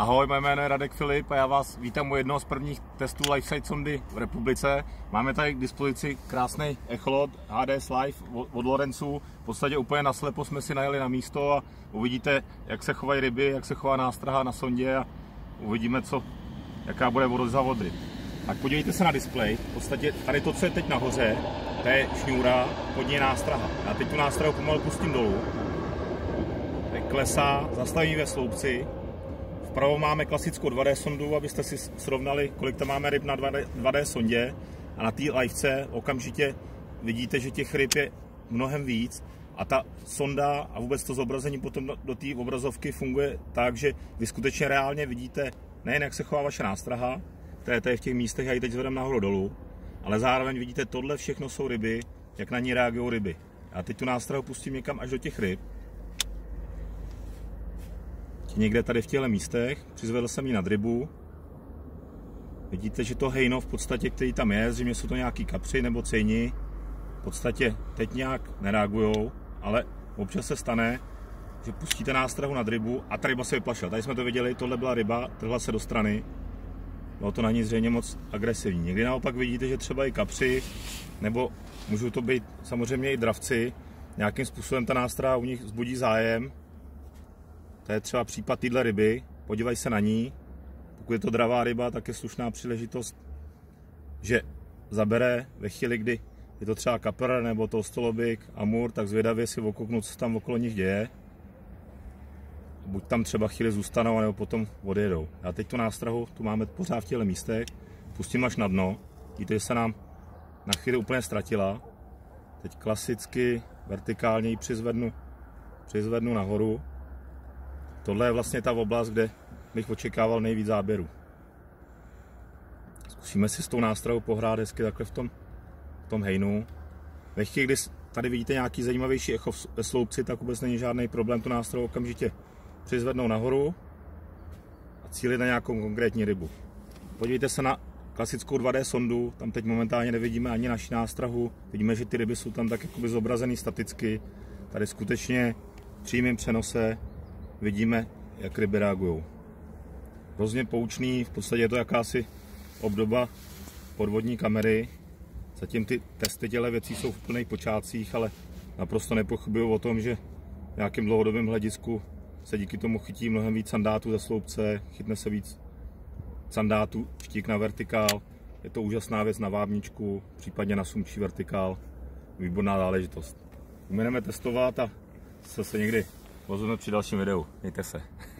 Ahoj, mé jméno je Radek Filip a já vás vítám u jednoho z prvních testů LiveSight sondy v republice. Máme tady k dispozici krásný echolot HDS Live od Lorencu. V podstatě úplně naslepo jsme si najeli na místo a uvidíte, jak se chovají ryby, jak se chová nástraha na sondě a uvidíme, jaká bude odezva od ryb. Tak podívejte se na displej. V podstatě tady to, co je teď nahoře, to je šňůra, pod ní je nástraha. Já teď tu nástrahu pomalu pustím dolů. Teď klesá, zastaví ve sloupci. Vpravo máme klasickou 2D sondu, abyste si srovnali, kolik tam máme ryb na 2D sondě. A na té livce okamžitě vidíte, že těch ryb je mnohem víc. A ta sonda a vůbec to zobrazení potom do té obrazovky funguje tak, že vy skutečně reálně vidíte nejen, jak se chová vaše nástraha, která je v těch místech, já ji teď zvedám nahoru dolů, ale zároveň vidíte, tohle všechno jsou ryby, jak na ní reagují ryby. A teď tu nástrahu pustím někam až do těch ryb. Někde tady v těchto místech, přizvedl jsem ji nad rybu. Vidíte, že to hejno v podstatě, který tam je, zřejmě jsou to nějaký kapři nebo cejni, v podstatě teď nějak nereagujou, ale občas se stane, že pustíte nástrahu nad rybu a ta ryba se vyplašila. Tady jsme to viděli, tohle byla ryba, trhla se do strany, bylo to na ní zřejmě moc agresivní. Někdy naopak vidíte, že třeba i kapři, nebo můžou to být samozřejmě i dravci, nějakým způsobem ta nástraha u nich vzbudí zájem. To je třeba případ téhle ryby, podívej se na ní. Pokud je to dravá ryba, tak je slušná příležitost, že zabere ve chvíli, kdy je to třeba kapr nebo tolstolobik, amur, tak zvědavě si okouknout, co tam okolo nich děje. Buď tam třeba chvíli zůstanou, nebo potom odjedou. A teď tu nástrahu, tu máme pořád v těchto místech, pustím až na dno. Vidíte, že se nám na chvíli úplně ztratila. Teď klasicky vertikálně ji přizvednu nahoru. Tohle je vlastně ta oblast, kde bych očekával nejvíc záběrů. Zkusíme si s tou nástrahou pohrát hezky takhle v tom hejnu. Ve chvíli, kdy tady vidíte nějaký zajímavější echo ve sloupci, tak vůbec není žádný problém tu nástrahu okamžitě přizvednout nahoru a cílit na nějakou konkrétní rybu. Podívejte se na klasickou 2D sondu, tam teď momentálně nevidíme ani naši nástrahu. Vidíme, že ty ryby jsou tam tak jakoby zobrazený staticky. Tady skutečně v přímém přenose vidíme, jak ryby reagují. Hrozně poučný, v podstatě je to jakási obdoba podvodní kamery. Zatím ty testy těle věcí jsou v plných počátcích, ale naprosto nepochybuju o tom, že v nějakém dlouhodobém hledisku se díky tomu chytí mnohem víc sandátů ze sloupce, chytne se víc sandátů, štík na vertikál. Je to úžasná věc na vábničku, případně na sumčí vertikál. Výborná záležitost. Uměneme testovat a se někdy rozumíme při dalším videu. Mějte se.